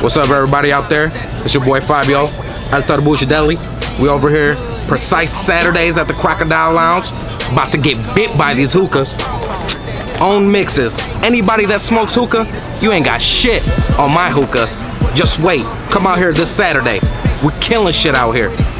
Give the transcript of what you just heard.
What's up, everybody out there? It's your boy Fabio, Altar Bucidelli. We over here, Precise Saturdays at the Crocodile Lounge. About to get bit by these hookahs. Own mixes. Anybody that smokes hookah, you ain't got shit on my hookahs. Just wait. Come out here this Saturday. We're killing shit out here.